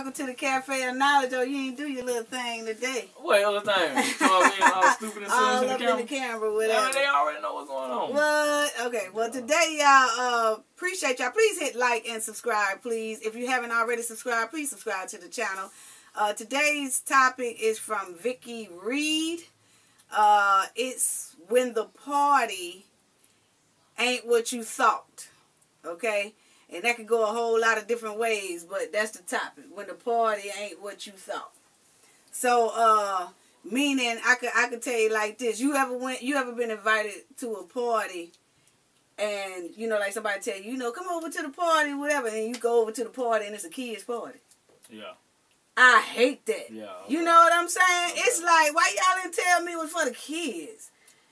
welcome to the Cafe of Knowledge. Oh, you ain't do your little thing today. What other thing? So I was stupid and all up in the camera, whatever. Yeah, they already know what's going on. What? Okay. Well, today, y'all, appreciate y'all. Please hit like and subscribe, please. If you haven't already subscribed, please subscribe to the channel. Today's topic is from Vicki Reed. It's when the party ain't what you thought. Okay? And that could go a whole lot of different ways, but that's the topic. When the party ain't what you thought. So, meaning I could tell you like this. You ever been invited to a party and, you know, like somebody tell you, you know, come over to the party, whatever, and you go over to the party and it's a kid's party. Yeah. I hate that. Yeah, okay. You know what I'm saying? Okay. It's like, why y'all didn't tell me it was for the kids?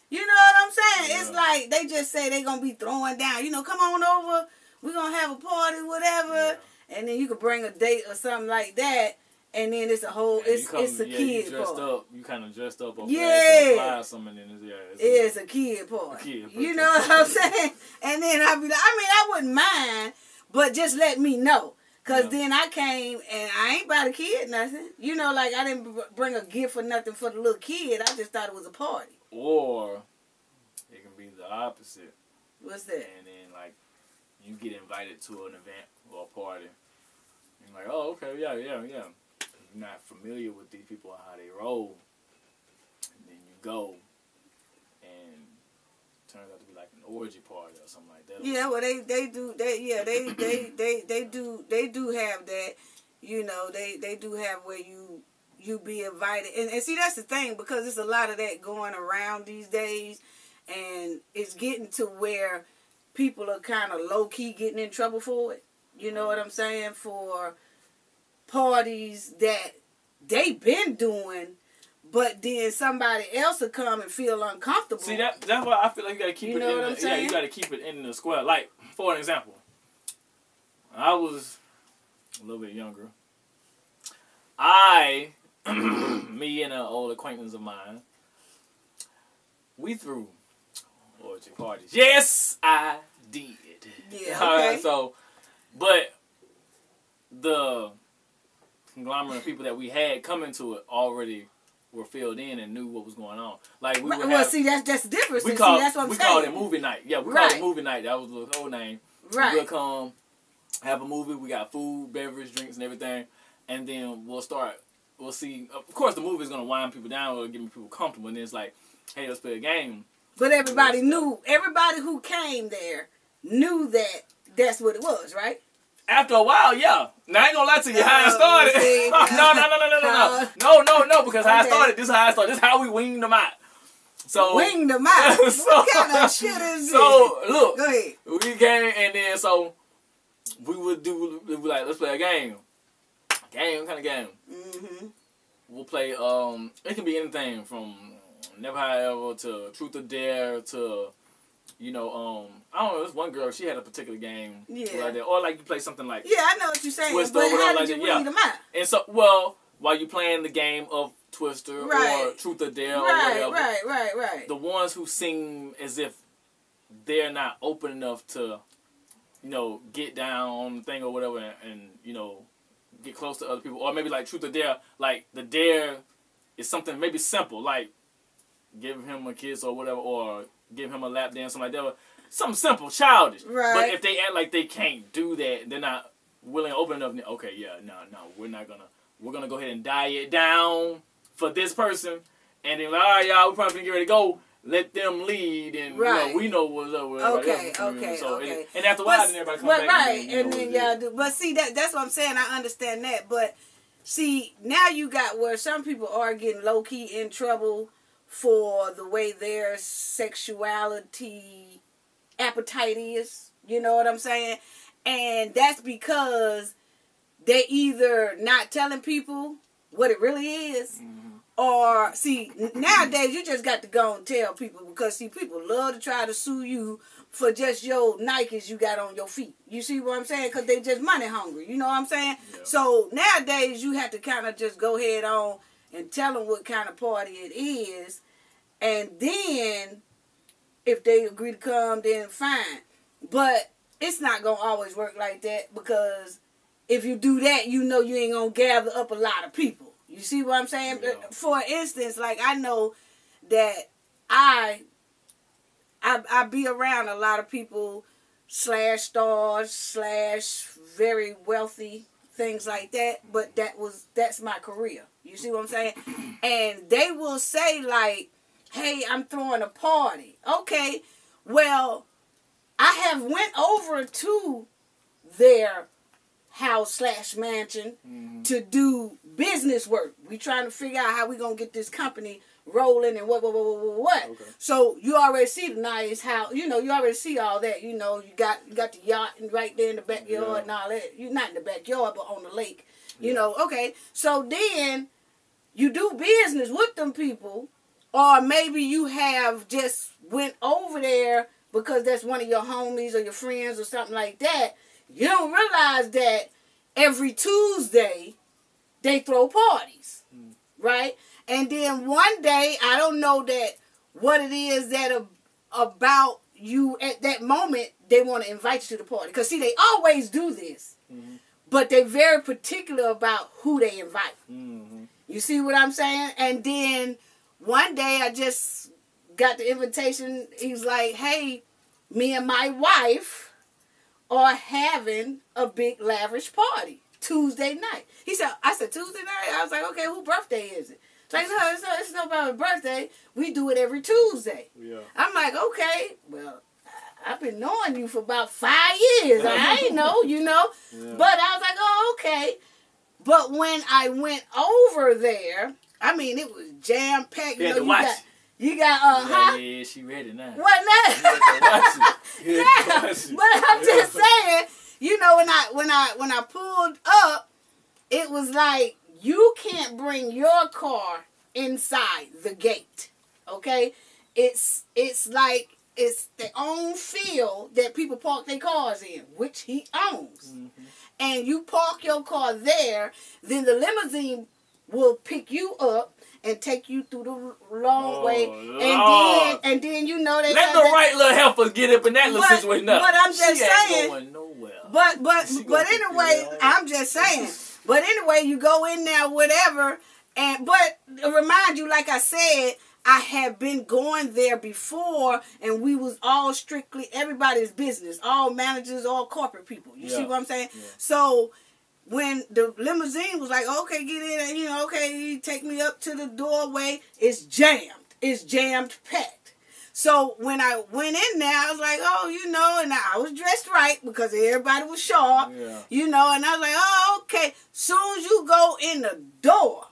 You know what I'm saying? Yeah. It's like they just say they gonna be throwing down. You know, come on over. We're going to have a party, whatever. Yeah. And then you could bring a date or something like that. And then it's a whole, it's a kid you party. Up, you kind of dressed up. Or yeah. Or something, and it's a kid party. You know what I'm saying? And then I'd be like, I wouldn't mind, but just let me know. Because then I came and I ain't bought a kid nothing. You know, like I didn't bring a gift or nothing for the little kid. I just thought it was a party. Or it can be the opposite. What's that? And then like, you get invited to an event or a party. And you're like, oh, okay, yeah. You're not familiar with these people and how they roll. And then you go, and it turns out to be like an orgy party or something like that. Yeah, well, they do have that. You know, they do have where you be invited, and see that's the thing, because there's a lot of that going around these days, and it's getting to where people are kind of low-key getting in trouble for it. You know what I'm saying? For parties that they been doing, but then somebody else will come and feel uncomfortable. See, that's why I feel like you got to keep you got to keep it in the square. Like, for an example, I was a little bit younger. Me and an old acquaintance of mine, we threw orgy parties. Yes, I did. Yeah. Okay. All right, so, but the conglomerate of people that we had coming to it already were filled in and knew what was going on. Like we would have, see, that's the difference. We called it movie night. Yeah, we called it movie night. That was the whole name. Right. We'll come have a movie. We got food, beverage, drinks, and everything, and then we'll start. We'll see. Of course, the movie is gonna wind people down or get people comfortable. And then it's like, hey, let's play a game. But everybody knew, everybody who came there knew that that's what it was, right? After a while, yeah. Now, I ain't gonna lie to you, how it started. No, because how I started, this is how we winged them out. So, winged them out? What kind of shit is this? So, look, go ahead. We came, and then, so, we would be like, let's play a game. What kind of game? Mm-hmm. We'll play, it can be anything from Never However to Truth or Dare to, you know, I don't know, this one girl, she had a particular game. Yeah. Like that. Or like you play something like, yeah, I know what you're saying, Twister, but how did you weed them out? And so, well, while you're playing the game of Twister or Truth or Dare or whatever. Right. The ones who seem as if they're not open enough to, you know, get down on the thing or whatever and, you know, get close to other people. Or maybe like Truth or Dare, like the dare is something maybe simple, like give him a kiss or whatever, or give him a lap dance, something like that. Something simple, childish. Right. But if they act like they can't do that, they're not willing to open up. Okay, yeah, no, we're not gonna. We're gonna go ahead and dial it down for this person, and then like, all right, y'all, we're probably gonna get ready to go. Let them lead, and you know, we know what's up with everybody else. Okay. And after a while, then everybody comes back. Right, and then y'all do. But see, that's what I'm saying. I understand that, but see, now you got where some people are getting low key in trouble for the way their sexuality appetite is. You know what I'm saying? And that's because they either not telling people what it really is, or, see, nowadays you just got to go and tell people, because, see, people love to try to sue you for just your Nikes you got on your feet. You see what I'm saying? Because they just money hungry. You know what I'm saying? Yeah. So, nowadays you have to kind of just go head on and tell them what kind of party it is. And then, if they agree to come, then fine. But it's not going to always work like that, because if you do that, you know you ain't going to gather up a lot of people. You see what I'm saying? Yeah. For instance, like I know that I be around a lot of people slash stars slash very wealthy, things like that, but that's my career. You see what I'm saying? And they will say like, hey, I'm throwing a party. Okay, well, I have went over to their house slash mansion to do business work. We trying to figure out how we gonna get this company rolling and what. Okay. So you already see the nice house, you know. You already see all that, you know. You got the yacht and right there in the backyard and all that. You're not in the backyard, but on the lake, you know. Okay, so then you do business with them people, or maybe you have just went over there because that's one of your homies or your friends or something like that. You don't realize that every Tuesday they throw parties, right? And then one day, I don't know that what it is that about you at that moment, they want to invite you to the party. Because, see, they always do this. But they're very particular about who they invite. You see what I'm saying? And then one day, I just got the invitation. He's like, hey, me and my wife are having a big lavish party Tuesday night. He said, I said, Tuesday night? I was like, okay, whose birthday is it? It's like, no, it's nobody's birthday. We do it every Tuesday. Yeah. I'm like, okay, well, I've been knowing you for about 5 years. I ain't know, you know. Yeah. But I was like, oh, okay. But when I went over there, I mean, it was jam-packed. You know, you got yeah, she ready now. But I'm just saying, you know, when I pulled up, it was like, you can't bring your car inside the gate, okay? It's like it's their own field that people park their cars in, which he owns. And you park your car there, then the limousine will pick you up and take you through the long way. And then you know they let the right little helpers get up in that little situation. But I'm just saying, ain't going nowhere. But anyway, I'm just saying. But anyway, you go in there, whatever, but remind you, like I said, I had been going there before, and we was all strictly everybody's business, all managers, all corporate people. You see what I'm saying? Yeah. So when the limousine was like, okay, get in, and, you know, okay, take me up to the doorway. It's jammed. It's jammed packed. So when I went in there, I was like, oh, you know, and I was dressed right because everybody was sharp, you know, and I was like, oh, okay. Soon as you go in the door,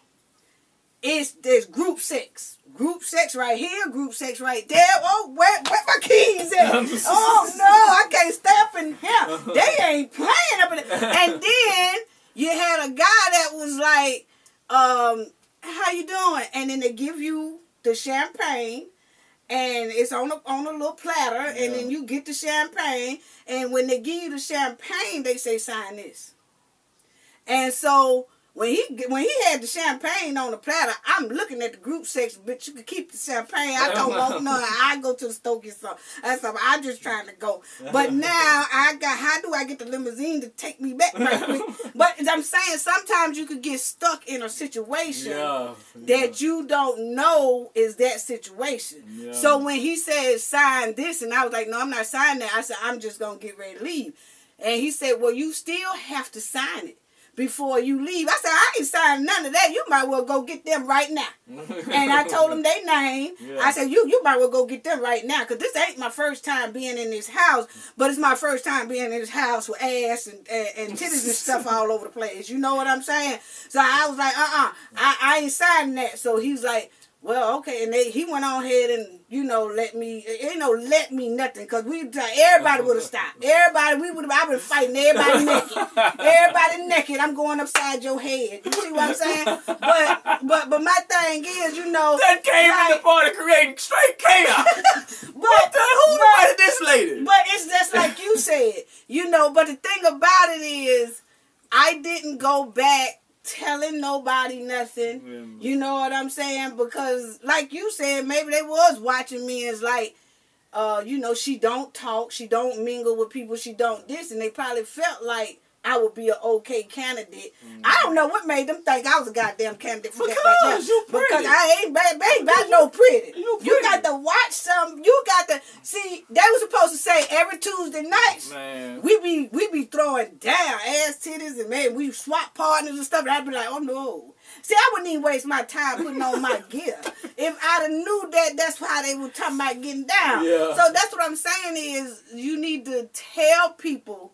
there's group sex. Group sex right here, group sex right there. Oh, where my keys at? Oh, no, I can't stay up in here. They ain't playing up in there. And then you had a guy that was like, how you doing? And then they give you the champagne. And it's on a little platter, and then you get the champagne. And when they give you the champagne, they say, sign this. And so when he had the champagne on the platter, I'm looking at the group section, bitch, you can keep the champagne. I don't want none. I go to the store, get some. I'm just trying to go. But now, how do I get the limousine to take me back right quick? But I'm saying sometimes you could get stuck in a situation that you don't know is that situation. Yeah. So when he said, sign this, and I was like, no, I'm not signing that. I said, I'm just going to get ready to leave. And he said, well, you still have to sign it before you leave. I said, I ain't signing none of that. You might well go get them right now. And I told them their name. Yeah. I said, you might well go get them right now, because this ain't my first time being in this house, but it's my first time being in this house with ass and titties and stuff all over the place. You know what I'm saying? So I was like, I ain't signing that. So he was like, well, okay, and he went on ahead and, you know, let me nothing, because everybody would have stopped. Everybody, I would have fighting everybody naked. Everybody naked, I'm going upside your head. You see what I'm saying? But my thing is, you know, that came like, in the party creating straight chaos. Who invited this lady? But it's just like you said, you know, but the thing about it is, I didn't go back telling nobody nothing, you know what I'm saying? Because like you said, maybe they was watching me as like, you know, she don't talk, she don't mingle with people, she don't this, and they probably felt like I would be an okay candidate. Mm. I don't know what made them think I was a goddamn candidate for that right now. You pretty. Because I ain't bad no pretty. You got to watch some. You got to see. They were supposed to say every Tuesday nights we be throwing down ass titties and man we swap partners and stuff. And I'd be like, oh no. See, I wouldn't even waste my time putting on my gear. If I'd have knew that, that's how they were talking about getting down. Yeah. So that's what I'm saying is you need to tell people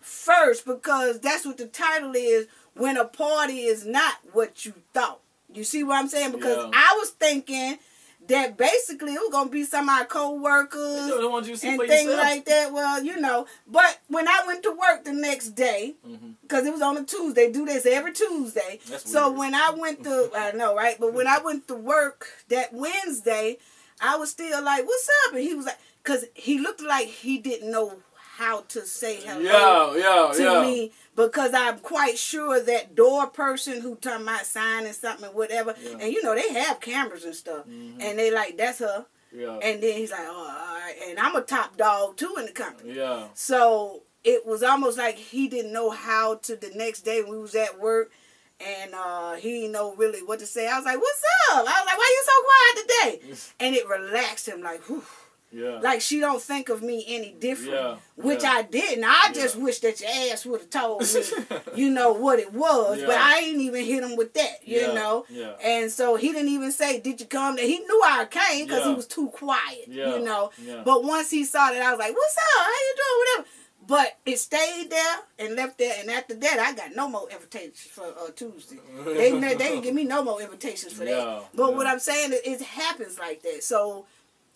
first, because that's what the title is, when a party is not what you thought. You see what I'm saying? Because I was thinking that basically it was going to be some of our co-workers and things like that. Well, you know. But when I went to work the next day, because it was on a Tuesday, they do this every Tuesday. That's so weird. When I went to, I know, right? But when I went to work that Wednesday, I was still like, what's up? And he was like, because he looked like he didn't know how to say hello to me, because I'm quite sure that door person who talking about signing something and whatever, and you know, they have cameras and stuff, and they like, that's her. And then he's like, oh, all right. And I'm a top dog too in the company. So it was almost like he didn't know how to. The next day we was at work, and he didn't know really what to say. I was like, what's up? I was like, why you so quiet today? And it relaxed him like, whew. Like, she don't think of me any different, which I didn't. I just wish that your ass would have told me, you know, what it was. But I ain't even hit him with that, you know. And so he didn't even say, did you come? He knew I came because he was too quiet, you know. But once he saw that, I was like, what's up? How you doing? Whatever. But it stayed there and left there. And after that, I got no more invitations for Tuesday. They didn't give me no more invitations for that. But what I'm saying is it happens like that. So,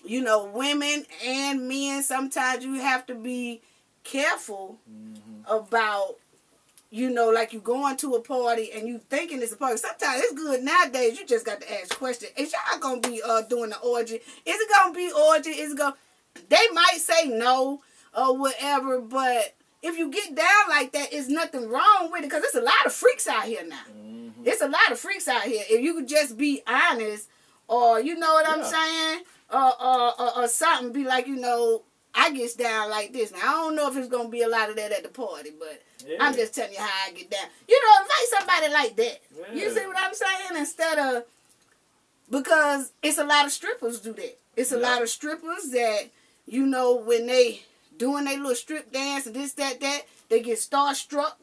you know, women and men, sometimes you have to be careful about, you know, like you going to a party and you thinking it's a party. Sometimes it's good nowadays. You just got to ask questions. Is y'all going to be doing the orgy? Is it going to be orgy? Is it going to... They might say no or whatever, but if you get down like that, it's nothing wrong with it, because there's a lot of freaks out here now. It's a lot of freaks out here. If you could just be honest, or you know what I'm saying? Or something, be like, you know, I get down like this. Now, I don't know if it's going to be a lot of that at the party, but I'm just telling you how I get down. You know, invite somebody like that. You see what I'm saying? Instead of, because it's a lot of strippers do that. It's a lot of strippers that, you know, when they doing their little strip dance and this, that, they get starstruck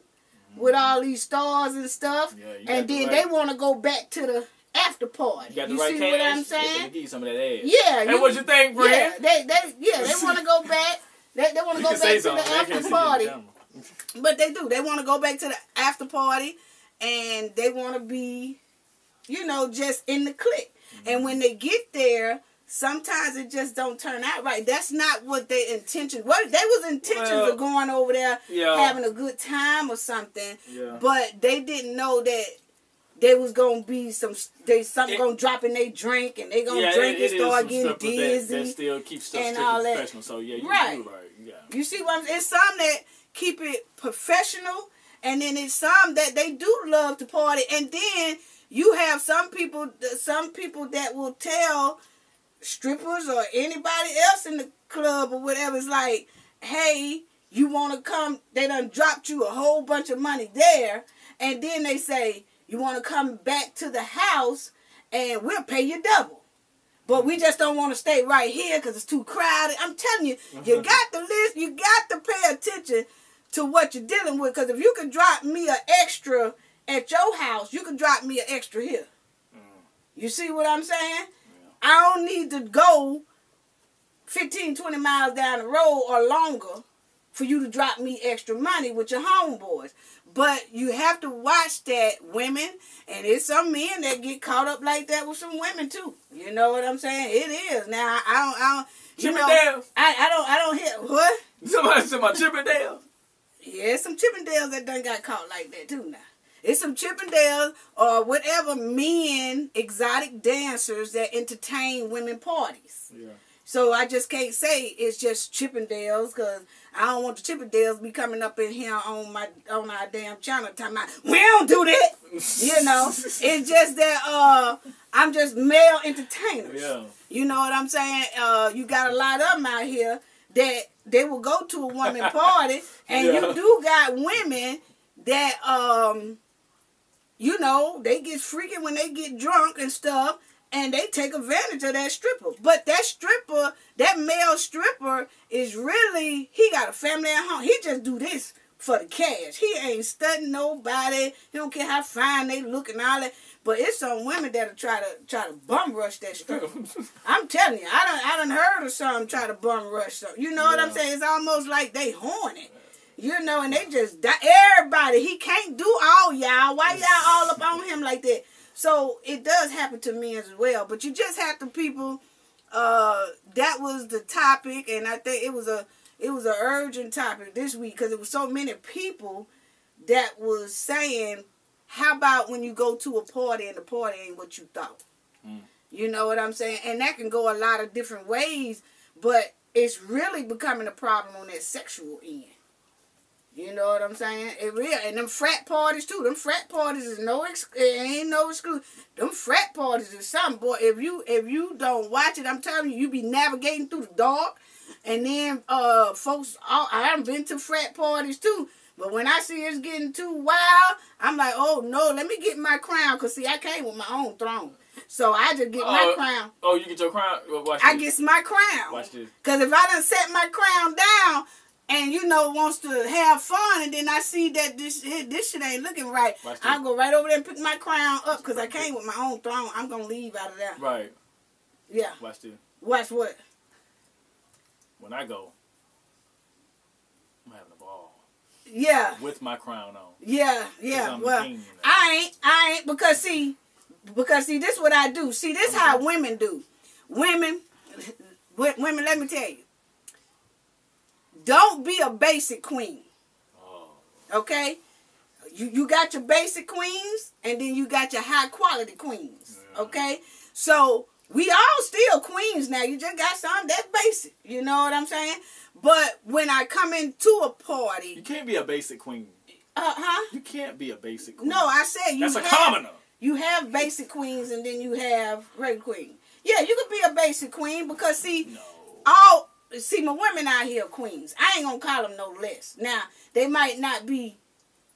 with all these stars and stuff. And then they want to go back to the after party. You see what I'm saying? Give you some of that ass. Yeah. Hey, what you think, Brad? Yeah, they want to go back. They want to go back to the after party. But they do. They want to go back to the after party, and they want to be, you know, just in the clique. And when they get there, sometimes it just don't turn out right. That's not what their intention. What they was intentions of going over there, having a good time or something. But they didn't know that there was gonna be something gonna drop in their drink, and they gonna drink and start getting dizzy. That still keeps stuff and all that. Professional. So yeah, you see what I'm saying? It's some that keep it professional, and then it's some that they do love to party, and then you have some people that will tell strippers or anybody else in the club or whatever, it's like, hey, you wanna come? They done dropped you a whole bunch of money there, and then they say, you want to come back to the house and we'll pay you double. But we just don't want to stay right here because it's too crowded. I'm telling you, you got to listen. You got to pay attention to what you're dealing with, because if you can drop me an extra at your house, you can drop me an extra here. You see what I'm saying? I don't need to go 15, 20 miles down the road or longer for you to drop me extra money with your homeboys. But you have to watch that, women, and it's some men that get caught up like that with some women too. You know what I'm saying? It is. Now I don't Chippendales. I don't hear what? Somebody said my Chippendales. Yeah, some Chippendales that done got caught like that too now. It's some Chippendales or whatever men, exotic dancers that entertain women parties. Yeah. So I just can't say it's just Chippendales, because I don't want the Chippendales be coming up in here on our damn channel talking about, we don't do that. You know, it's just that I'm just male entertainers. Yeah. You know what I'm saying? You got a lot of them out here that they will go to a woman party, and you do got women that, you know, they get freaky when they get drunk and stuff, and they take advantage of that stripper. But that stripper, that male stripper, is really, he got a family at home. He just do this for the cash. He ain't studying nobody. He don't care how fine they look and all that. But it's some women that'll try to bum rush that stripper. I'm telling you, I done heard of some try to bum rush something. You know what I'm saying? It's almost like they horny. You know, and they just die. Everybody, he can't do all y'all. Why y'all all up on him like that? So it does happen to men as well. But you just have to, people, that was the topic, and I think it was a an urgent topic this week, because it was so many people that was saying, how about when you go to a party and the party ain't what you thought? Mm. You know what I'm saying? And that can go a lot of different ways, but it's really becoming a problem on that sexual end. You know what I'm saying? It real. And them frat parties too. Them frat parties is ain't no excuse. Them frat parties is something, boy. If you don't watch it, I'm telling you, you be navigating through the dark. And then, folks, I've been to frat parties, too. But when I see it's getting too wild, I'm like, oh, no, let me get my crown. Because, see, I came with my own throne. So I just get my crown. Oh, you get your crown? Watch this. I get my crown. Watch this. Because if I done set my crown down and, you know, wants to have fun, and then I see that this shit ain't looking right, I'll go right over there and pick my crown up because I came with my own throne. I'm going to leave out of there. Right. Yeah. Watch this. Watch what? When I go, I'm having a ball. Yeah. With my crown on. Yeah, yeah. Well, I ain't because see, this is what I do. See, this is how women do. Women, let me tell you. Don't be a basic queen. Oh. Okay? You got your basic queens, and then you got your high quality queens. Yeah. Okay? So we all still queens now. You just got some that's basic. You know what I'm saying? But when I come into a party, you can't be a basic queen. You can't be a basic queen. No, I said you. That's a commoner. You have basic queens and then you have regular queen. Yeah, you could be a basic queen because see, my women out here are queens. I ain't gonna call them no less. Now they might not be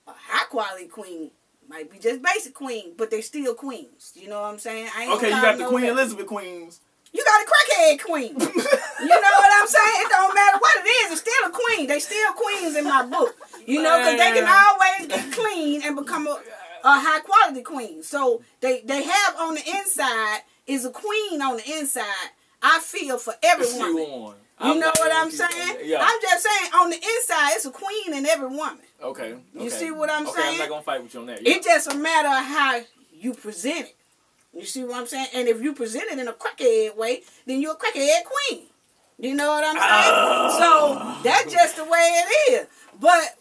a high quality queen. Might be just basic queen, but they still queens. You know what I'm saying? Okay, you got the Queen Elizabeth queens. You got a crackhead queen. You know what I'm saying? It don't matter what it is. It's still a queen. They still queens in my book. You know, because they can always get clean and become a high quality queen. So they have on the inside is a queen on the inside. I feel for every woman. You know what I'm saying? Yeah. I'm just saying, on the inside, it's a queen in every woman. Okay. You see what I'm saying? I'm not going to fight with you on that. Yeah. It's just a matter of how you present it. You see what I'm saying? And if you present it in a crackhead way, then you're a crackhead queen. You know what I'm saying? So, that's just the way it is. But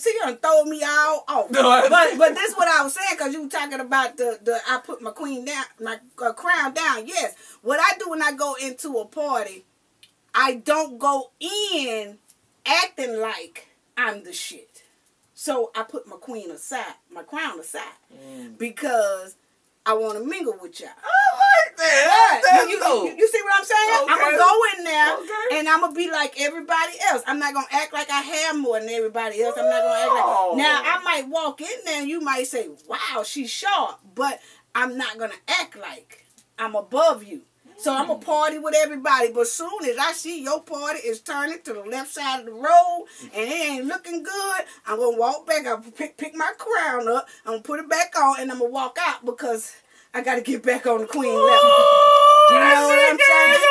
see, you done throw me all off. No, but this is what I was saying, because you were talking about the I put my queen down, my crown down. Yes. What I do when I go into a party, I don't go in acting like I'm the shit. So I put my queen aside, my crown aside, because I want to mingle with y'all. I like that. But you see what I'm saying? Okay. I'm going to go in there, and I'm going to be like everybody else. I'm not going to act like I have more than everybody else. I'm not going to act like... Now, I might walk in there, and you might say, wow, she's sharp, but I'm not going to act like I'm above you. So I'm going to party with everybody. But soon as I see your party is turning to the left side of the road and it ain't looking good, I'm going to walk back. I'm going to pick my crown up. I'm going to put it back on and I'm going to walk out because I got to get back on the queen level. You know what I'm saying?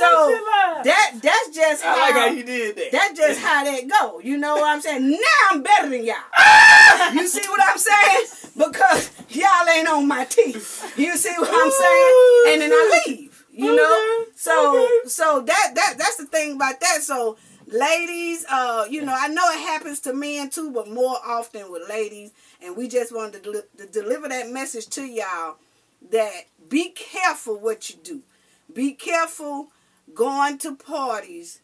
So that's just how... I like how you did that. That's just how that go. You know what I'm saying? Now I'm better than y'all. You see what I'm saying? Because y'all ain't on my teeth. You see what I'm saying? And then I leave. You know, so that's the thing about that. So, ladies, you know, I know it happens to men too, but more often with ladies. And we just wanted to deliver that message to y'all that be careful what you do. Be careful going to parties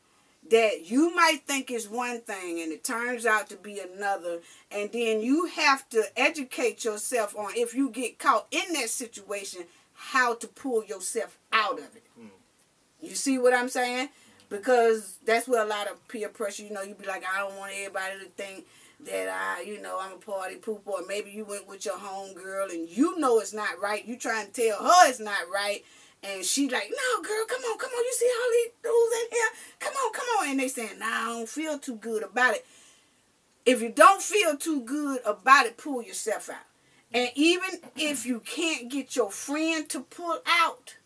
that you might think is one thing and it turns out to be another. And then you have to educate yourself on, if you get caught in that situation, how to pull yourself out of it. You see what I'm saying? Because that's where a lot of peer pressure, you know, you be like, I don't want everybody to think that I'm a party pooper, or maybe you went with your homegirl and you know it's not right. You trying to tell her it's not right, and she like, no, girl, come on. You see all these dudes in here? Come on. And they saying, nah, I don't feel too good about it. If you don't feel too good about it, pull yourself out. And even if you can't get your friend to pull out,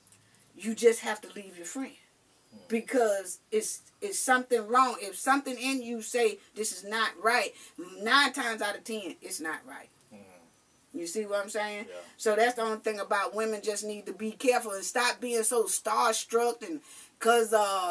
you just have to leave your friend. Because it's something wrong. If something in you say this is not right, 9 times out of 10, it's not right. Mm-hmm. You see what I'm saying? Yeah. So that's the only thing about women, just need to be careful and stop being so starstruck and because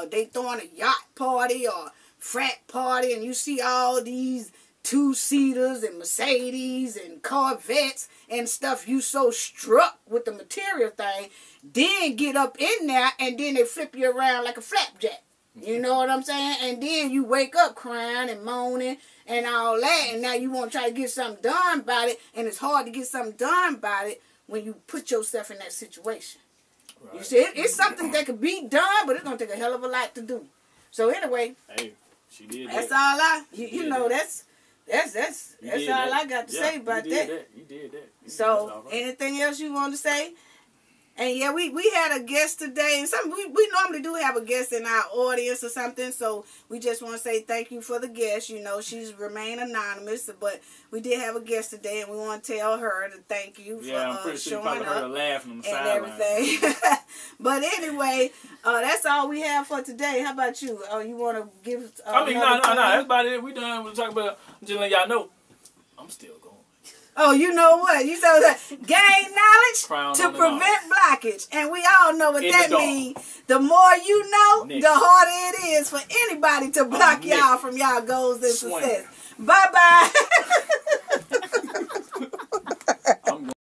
they throwing a yacht party or frat party and you see all these two-seaters and Mercedes and Corvettes and stuff. You so struck with the material thing, then get up in there and then they flip you around like a flapjack. You know what I'm saying? And then you wake up crying and moaning and all that, and now you want to try to get something done about it, and it's hard to get something done about it when you put yourself in that situation. Right. You see, it's something that could be done, but it's going to take a hell of a lot to do. So anyway, hey, she did that's that. All I, you know, That's all that. I got to say about that. You did that. So, anything else you want to say? And yeah, we had a guest today. And we normally do have a guest in our audience or something. So we just want to say thank you for the guest. You know, she's remained anonymous, but we did have a guest today, and we want to tell her to thank you for showing up. Yeah, I'm pretty sure you probably heard her laughing on the sideline and everything. But anyway, that's all we have for today. How about you? Oh, you want to give? I mean, no. That's about it. We done. We're talking about. Just letting y'all know, I'm still going. Oh, you know what? You said that gain knowledge to prevent blockage. And we all know what that means. The more you know, the harder it is for anybody to block y'all from y'all goals and success. Bye-bye.